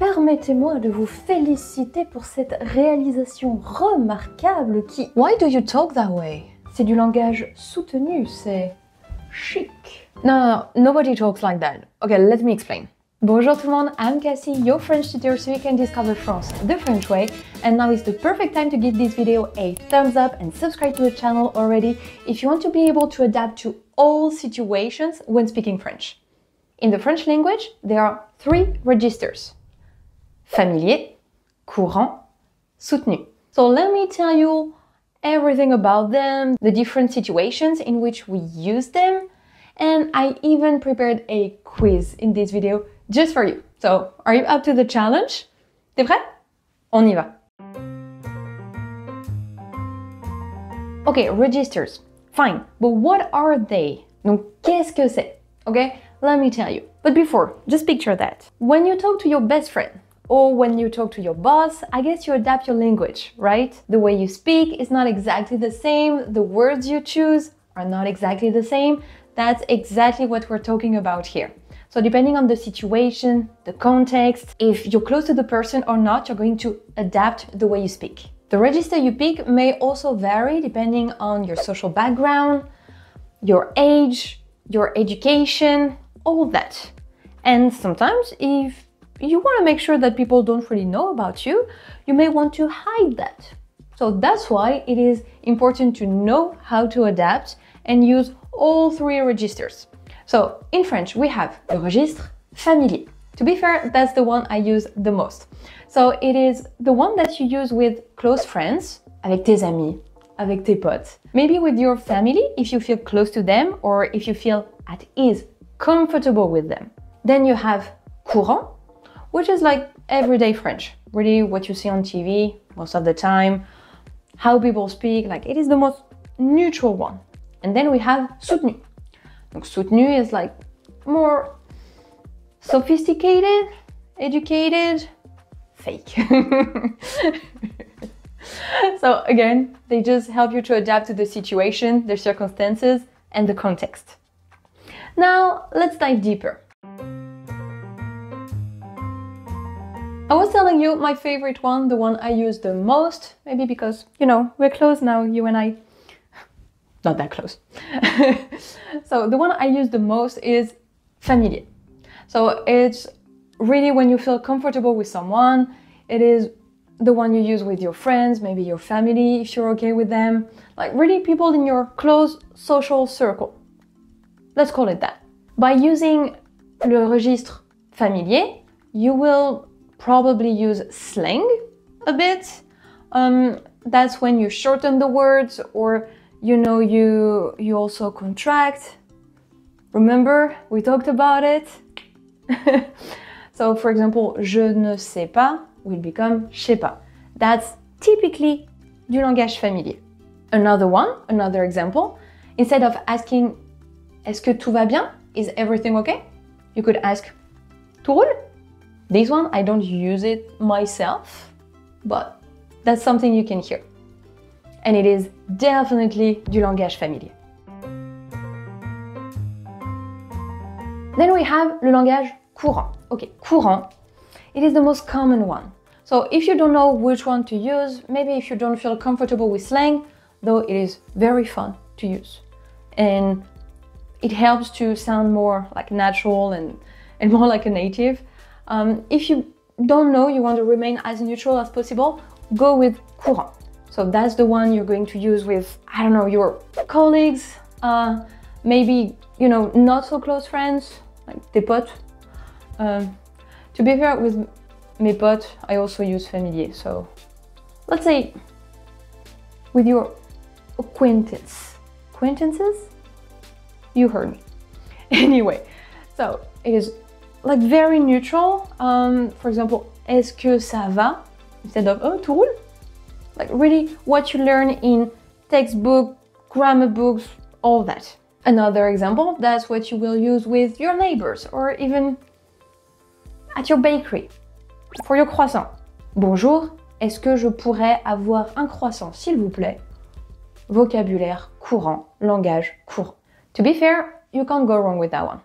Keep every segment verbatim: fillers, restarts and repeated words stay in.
permettez-moi de vous féliciter pour cette réalisation remarquable qui... Why do you talk that way? C'est du langage soutenu, c'est chic. No, no, no, nobody talks like that. Okay, let me explain. Bonjour tout le monde, I'm Cassie, your French tutor, so you can discover France the French way. And now is the perfect time to give this video a thumbs up and subscribe to the channel already if you want to be able to adapt to all situations when speaking French. In the French language, there are three registers: familier, courant, soutenu. So let me tell you everything about them, the different situations in which we use them, and I even prepared a quiz in this video just for you. So, are you up to the challenge? T'es prêt? On y va! Okay, registers. Fine, but what are they? Donc, qu'est-ce que c'est? Okay, let me tell you. But before, just picture that. When you talk to your best friend, or when you talk to your boss, I guess you adapt your language, right? The way you speak is not exactly the same, the words you choose are not exactly the same. That's exactly what we're talking about here. So depending on the situation, the context, if you're close to the person or not, you're going to adapt the way you speak. The register you pick may also vary depending on your social background, your age, your education, all that. And sometimes if you want to make sure that people don't really know about you, you may want to hide that. So that's why it is important to know how to adapt and use all three registers. So in French, we have le registre familier. To be fair, that's the one I use the most. So it is the one that you use with close friends, avec tes amis, avec tes potes. Maybe with your family, if you feel close to them or if you feel at ease, comfortable with them. Then you have courant, which is like everyday French, really what you see on T V most of the time, how people speak, like it is the most neutral one. And then we have soutenu. Donc, soutenu is like more sophisticated, educated, fake. So again, they just help you to adapt to the situation, the circumstances, and the context. Now, let's dive deeper. I was telling you my favorite one, the one I use the most, maybe because, you know, we're close now, you and I. Not that close. So the one I use the most is familier. So it's really when you feel comfortable with someone. It is the one you use with your friends, maybe your family, if you're okay with them. Like really people in your close social circle. Let's call it that. By using le registre familier, you will probably use slang a bit. Um, that's when you shorten the words, or you know, you, you also contract. Remember, we talked about it. So, for example, je ne sais pas will become je sais pas. That's typically du langage familier. Another one, another example. Instead of asking, est-ce que tout va bien? Is everything okay? You could ask, tout roule? This one, I don't use it myself, but that's something you can hear. And it is definitely du langage familier. Then we have le langage courant. Okay, courant. It is the most common one. So if you don't know which one to use, maybe if you don't feel comfortable with slang, though it is very fun to use. And it helps to sound more like natural and, and more like a native. Um, if you don't know, you want to remain as neutral as possible, go with courant. So that's the one you're going to use with, I don't know, your colleagues, uh, maybe, you know, not so close friends, like tes potes. Uh, to be fair, with mes potes, I also use familier. So let's say with your acquaintance. Acquaintances? You heard me. Anyway, so it is like very neutral. Um, for example, est-ce que ça va? Instead of, oh, tout roule? Like really what you learn in textbook, grammar books, all that. Another example, that's what you will use with your neighbors or even at your bakery for your croissant. Bonjour, est-ce que je pourrais avoir un croissant, s'il vous plaît? Vocabulaire courant, langage courant. To be fair, you can't go wrong with that one.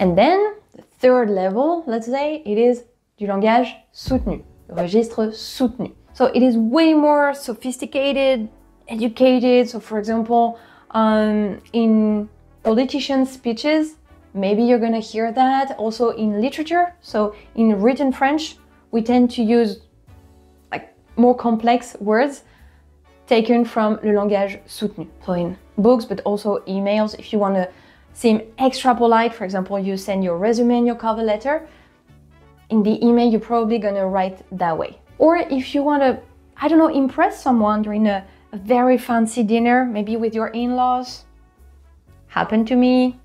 And then, the third level, let's say, it is du langage soutenu, registre soutenu. So it is way more sophisticated, educated. So for example, um, in politicians' speeches, maybe you're gonna hear that. Also in literature, so in written French, we tend to use like more complex words taken from le langage soutenu. So in books, but also emails, if you want to seem extra polite, for example, you send your resume and your cover letter, in the email you're probably gonna write that way. Or if you want to, I don't know, impress someone during a, a very fancy dinner, maybe with your in-laws, happened to me,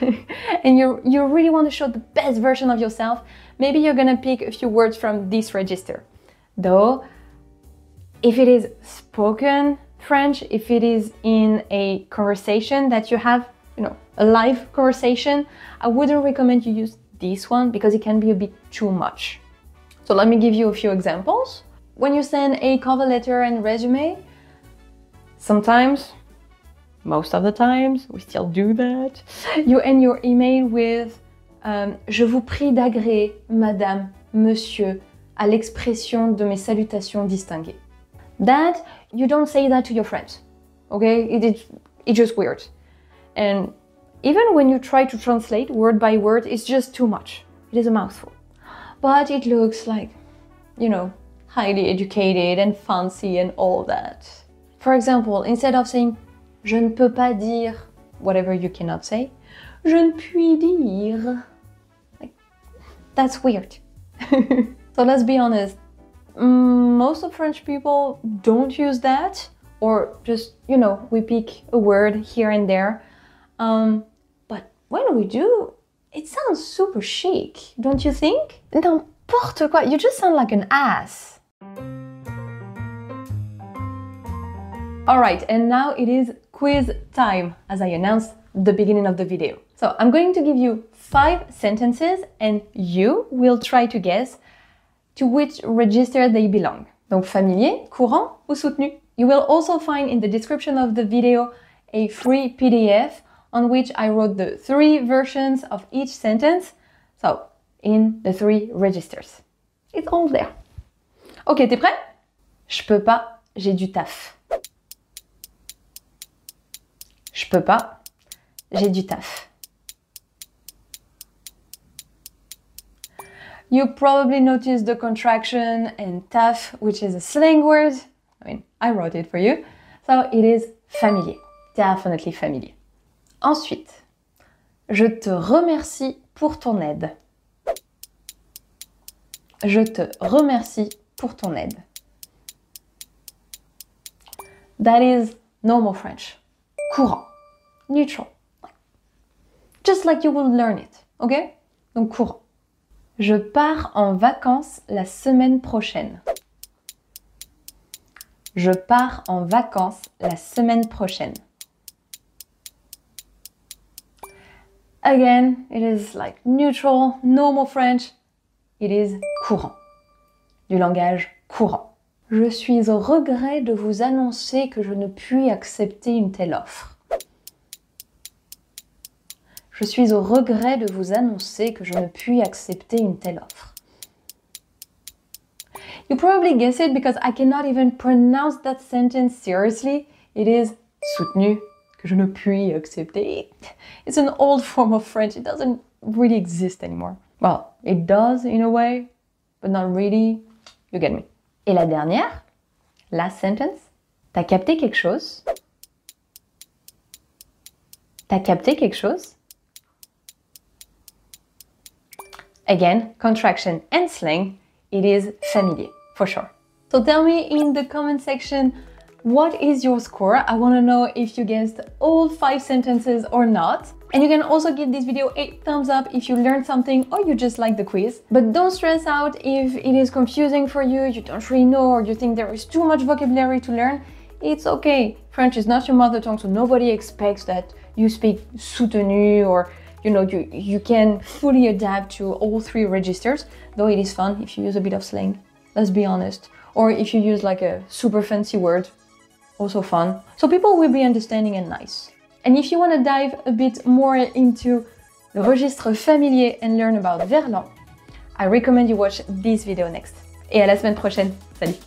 and you you really want to show the best version of yourself, maybe you're gonna pick a few words from this register. Though, if it is spoken French, if it is in a conversation that you have, you know, a live conversation, I wouldn't recommend you use this one because it can be a bit too much. So let me give you a few examples. When you send a cover letter and resume, sometimes, most of the times, we still do that, you end your email with um, je vous prie d'agréer, madame, monsieur, à l'expression de mes salutations distinguées. That, you don't say that to your friends, okay? It, it, it's just weird. And even when you try to translate word by word, it's just too much. It is a mouthful. But it looks like, you know, highly educated and fancy and all that. For example, instead of saying je ne peux pas dire, whatever you cannot say, je ne puis dire. Like, that's weird. So let's be honest, most of French people don't use that, or just, you know, we pick a word here and there. Um, but when we do, it sounds super chic, don't you think? N'importe quoi, you just sound like an ass. All right, and now it is quiz time, as I announced at the beginning of the video. So I'm going to give you five sentences and you will try to guess to which register they belong. Donc familier, courant ou soutenu. You will also find in the description of the video a free P D F on which I wrote the three versions of each sentence, so in the three registers. It's all there. Ok, t'es prêt? Je peux pas, j'ai du taf. Je peux pas, j'ai du taf. You probably noticed the contraction and taf, which is a slang word. I mean, I wrote it for you. So it is familier, definitely familier. Ensuite, je te remercie pour ton aide. Je te remercie pour ton aide. That is normal French. Courant, neutral. Just like you will learn it, okay? Donc courant. Je pars en vacances la semaine prochaine. Je pars en vacances la semaine prochaine. Again, it is like neutral, normal French. It is courant, du langage courant. Je suis au regret de vous annoncer que je ne puis accepter une telle offre. Je suis au regret de vous annoncer que je ne puis accepter une telle offre. You probably guess it because I cannot even pronounce that sentence seriously. It is soutenu, que je ne puis accepter. It's an old form of French. It doesn't really exist anymore. Well, it does in a way, but not really. You get me. Et la dernière, last sentence. T'as capté quelque chose? T'as capté quelque chose? Again, contraction and slang, it is familier, for sure. So tell me in the comment section, what is your score? I want to know if you guessed all five sentences or not. And you can also give this video a thumbs up if you learned something or you just like the quiz. But don't stress out if it is confusing for you, you don't really know, or you think there is too much vocabulary to learn. It's okay. French is not your mother tongue, so nobody expects that you speak soutenu or, you know, you, you can fully adapt to all three registers, though it is fun if you use a bit of slang, let's be honest. Or if you use like a super fancy word, also fun. So people will be understanding and nice. And if you want to dive a bit more into Le registre familier and learn about Verlan. I recommend you watch this video next. Et à la semaine prochaine. Salut!